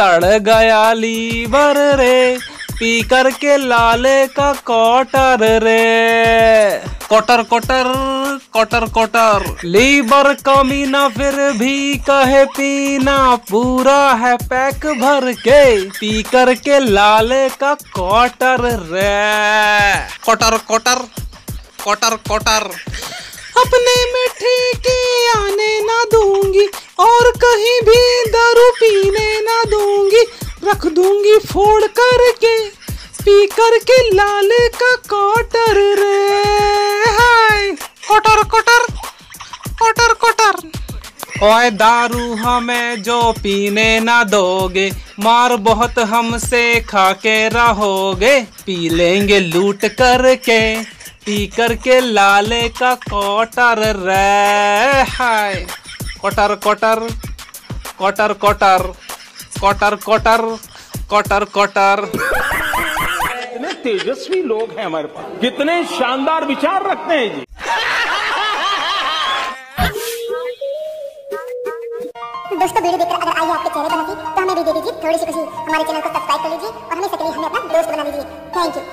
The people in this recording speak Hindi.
सड़ गया लीवर रे, पी करके लाले का क्वार्टर रे। Quarter quarter quarter quarter, liver कमीना फिर भी कहे पीना, पूरा है पैक भर के, पी करके लाले का क्वार्टर रे। क्वार्टर क्वार्टर क्वार्टर क्वार्टर, अपने मिठी के आने ना दूंगी, और कहीं भी दारू पीने ना दूंगी, रख दूंगी फोड़ करके, पी करके लाले का क्वार्टर रे। हाय क्वार्टर क्वार्टर क्वार्टर क्वार्टर, ओए दारू हमें जो पीने ना दोगे, मार बहुत हमसे खा के रहोगे, पी लेंगे लूट करके, पी करके लाले का क्वार्टर रे। हाय quarter quarter quarter quarter quarter quarter quarter quarter. इतने तेजस्वी लोग हैं हमारे पास, कितने शानदार विचार रखते हैं जी। दोस्तों वीडियो देखकर अगर आई आपके चेहरे पर हंसी, तो हमें भी दे दीजिए थोड़ी सी खुशी। हमारे चैनल को सब्सक्राइब कर लीजिए और हमें अपना दोस्त बना लीजिए। Thank you.